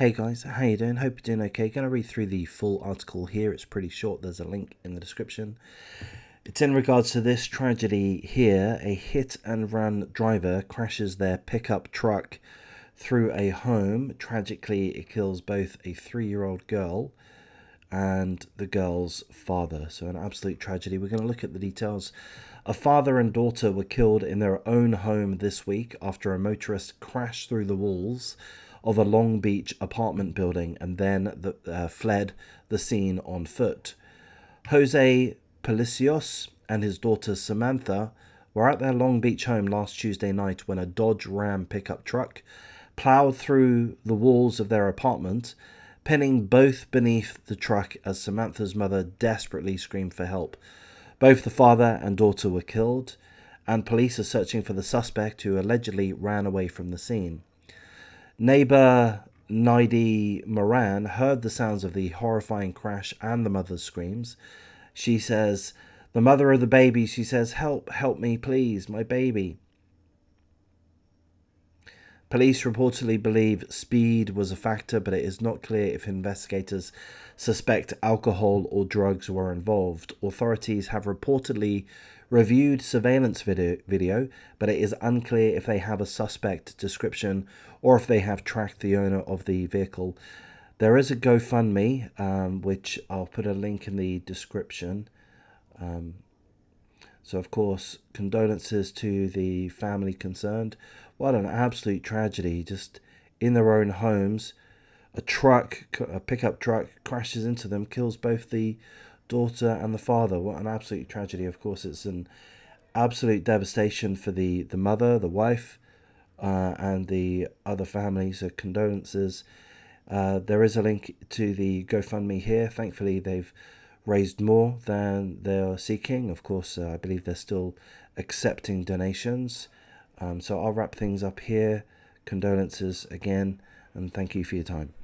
Hey guys, how you doing? Hope you're doing okay. Gonna read through the full article here. It's pretty short. There's a link in the description. It's in regards to this tragedy here. A hit-and-run driver crashes their pickup truck through a home. Tragically, it kills both a 3-year-old girl and the girl's father. So an absolute tragedy. We're going to look at the details. A father and daughter were killed in their own home this week after a motorist crashed through the walls of a Long Beach apartment building and then fled the scene on foot. Jose Palacios and his daughter Samantha were at their Long Beach home last Tuesday night when a Dodge Ram pickup truck plowed through the walls of their apartment, pinning both beneath the truck as Samantha's mother desperately screamed for help. Both the father and daughter were killed, and police are searching for the suspect who allegedly ran away from the scene. Neighbor Nidy Moran heard the sounds of the horrifying crash and the mother's screams. She says, the mother of the baby, she says, help, help me, please, my baby. Police reportedly believe speed was a factor, but it is not clear if investigators suspect alcohol or drugs were involved. Authorities have reportedly reviewed surveillance video, but it is unclear if they have a suspect description or if they have tracked the owner of the vehicle. There is a GoFundMe, which I'll put a link in the description. So, of course, condolences to the family concerned. What an absolute tragedy. Just in their own homes, a pickup truck crashes into them, kills both the daughter and the father. What an absolute tragedy. Of course, it's an absolute devastation for the mother, the wife, and the other family. So, condolences. There is a link to the GoFundMe here. Thankfully, they've raised more than they are seeking. Of course, I believe they're still accepting donations. So I'll wrap things up here. Condolences again, and thank you for your time.